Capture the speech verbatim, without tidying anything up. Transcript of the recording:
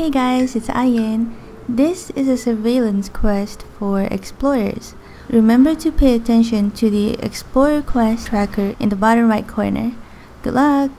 Hey guys, it's Ayin. This is a surveillance quest for explorers. Remember to pay attention to the explorer quest tracker in the bottom right corner. Good luck!